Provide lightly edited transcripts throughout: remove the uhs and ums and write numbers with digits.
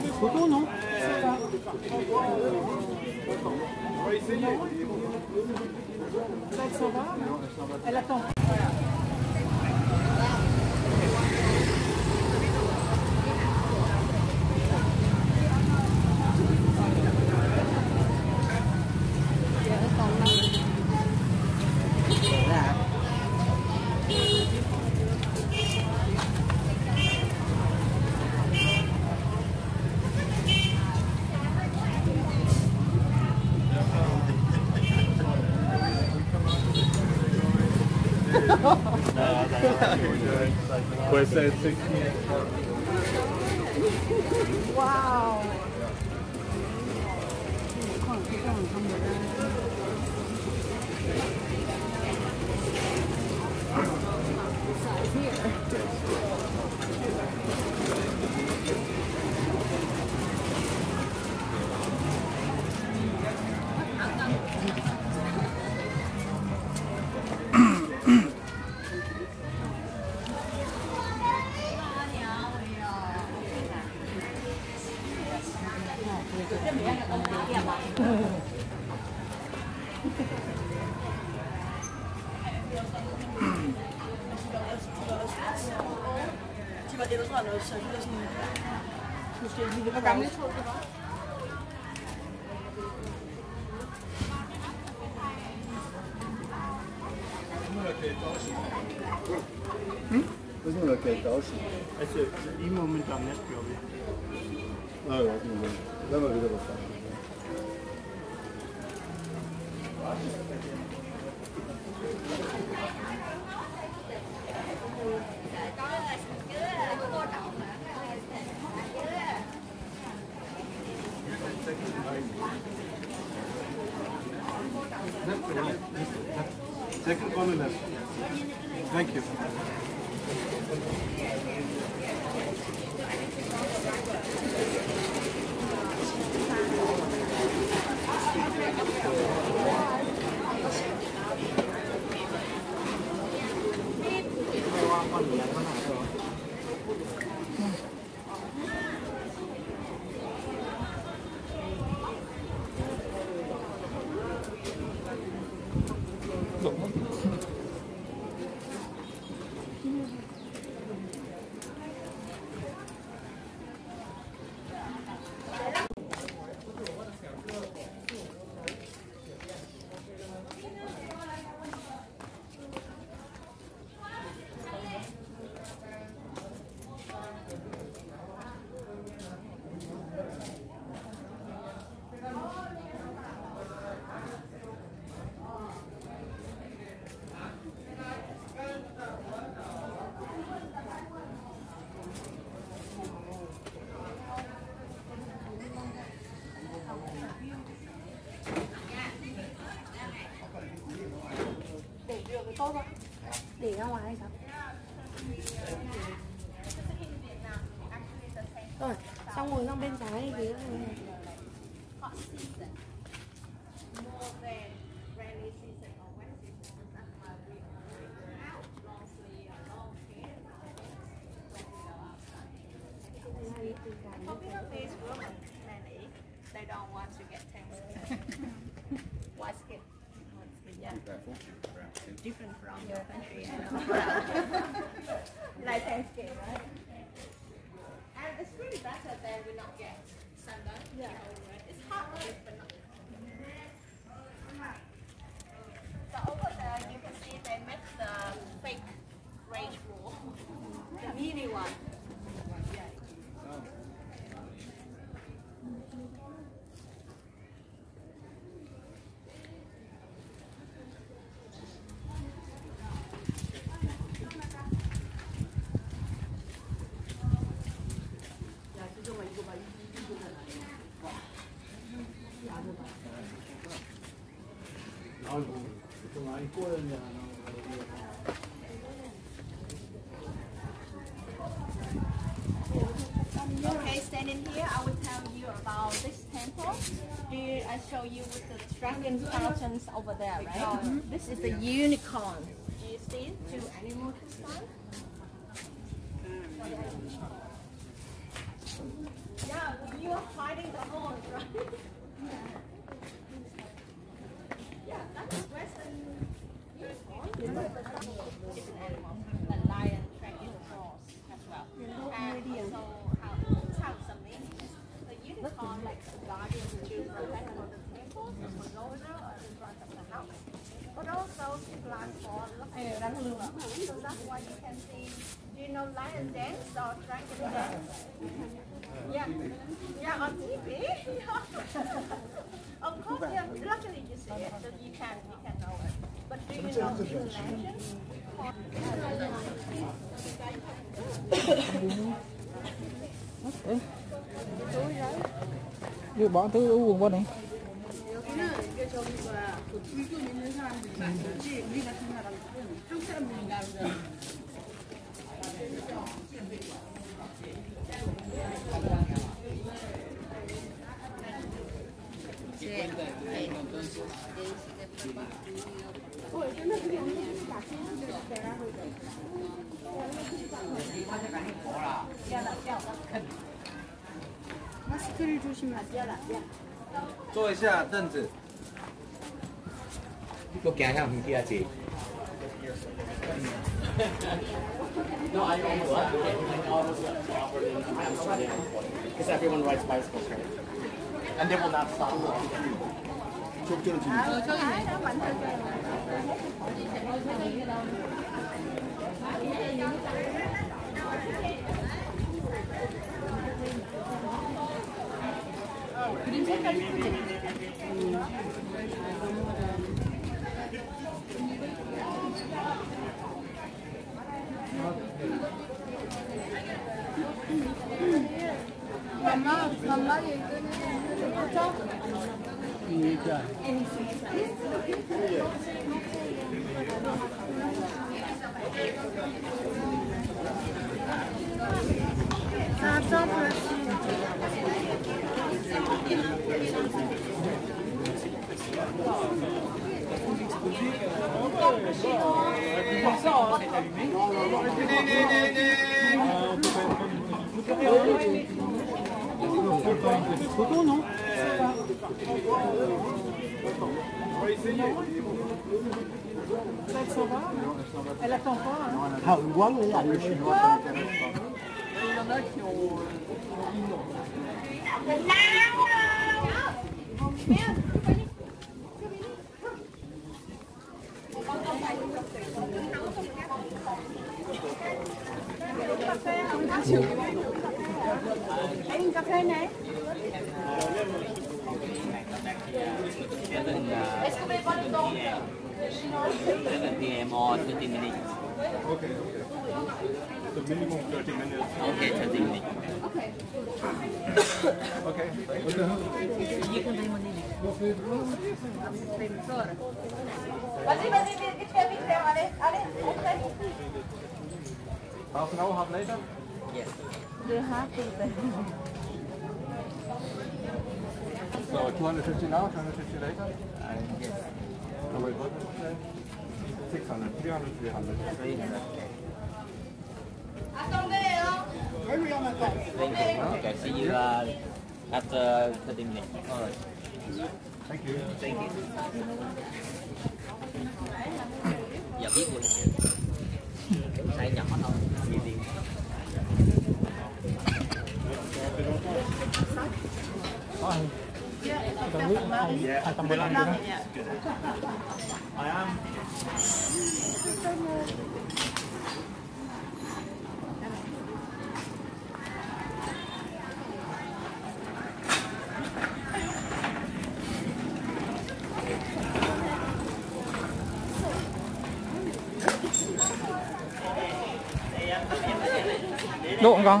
photo, non? On va essayer. Elle s'en va. Elle attend. Questa è il segno. Wow! Second corner left. Thank you. Để ra ngoài hay sao? Rồi, xong ngồi sang bên trái thì different from your country and like Thanksgiving, right? And it's really better than we not get sundown. Yeah. It's hard work, but not. So over there, you can see they make the fake rage wall, the mini one. Yeah. Okay, standing here, I will tell you about this temple. Here I show you with the dragon fountains over there, right? Mm-hmm. This is the unicorn. Do you see two animals this time? Yeah. But also it lasts for long. So that's why you can see, do you know lion dance or dragon dance? Yeah, yeah, on TV. Of course, yeah, luckily you see it, so you can know it. But do you know this legend? Okay. Đưa bỏ thứ uống qua này.坐一下凳子。 我今日唔記得字。No, I almost got it. I almost got it. I am sorry. Because everyone rides bicycles here, and they will not stop. Elle attend pas. Ah oui, le chinois, ça m'intéresse pas. Il y en a qui ont... Anh cà phê này. PM or 30 minutes. Okay. The minimum 30 minutes. Okay, 30 minutes. Okay. Okay. Half an hour, half later? Yes. You're happy then. So 250 now, 250 later? Yes. So we're good. 600, 300, 300. Okay, see you after 30 minutes. Alright. Thank you. Thank you. Giờ biết luôn. Sai nhỏ thôi. Yeah, I am. Độ không con?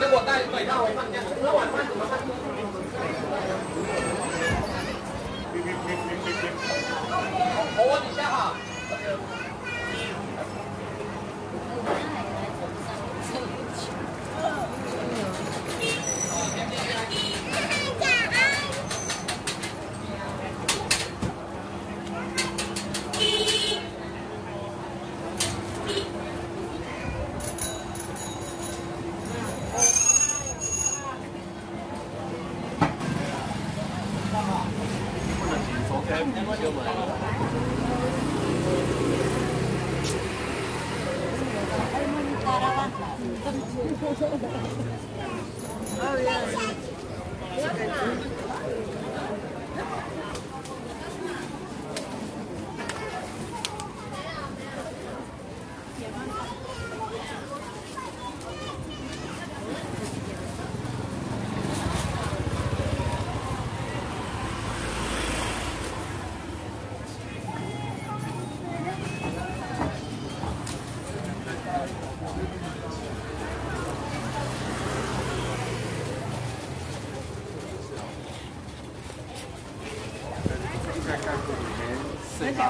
cái quần tay bảy đau ấy bạn nhá lâu ăn ăn mà hold it down. Hãy subscribe cho kênh Ghiền Mì Gõ để không bỏ lỡ Oh, yeah.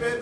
Been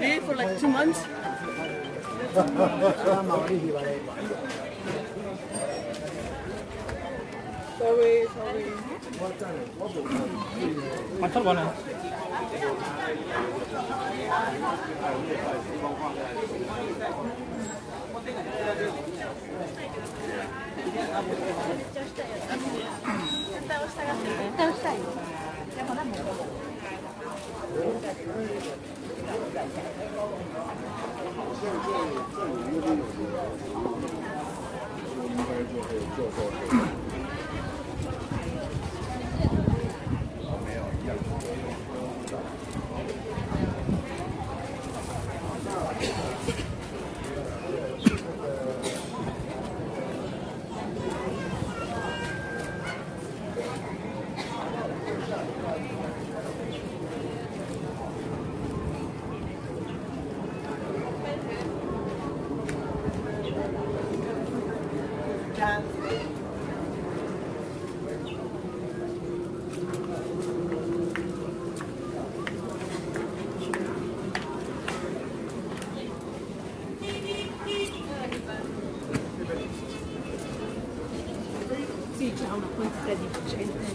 there for like 2 months. Sorry. Sì, c'è una quantità di gente.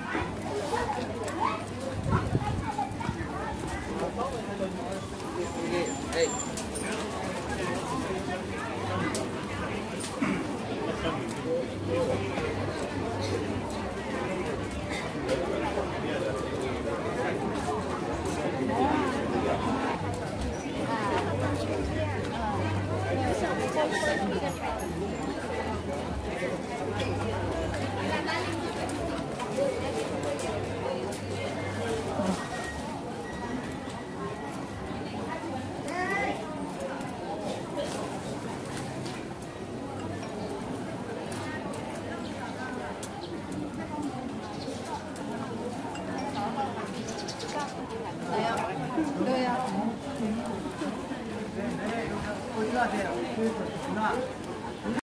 lỡ những video hấp dẫn.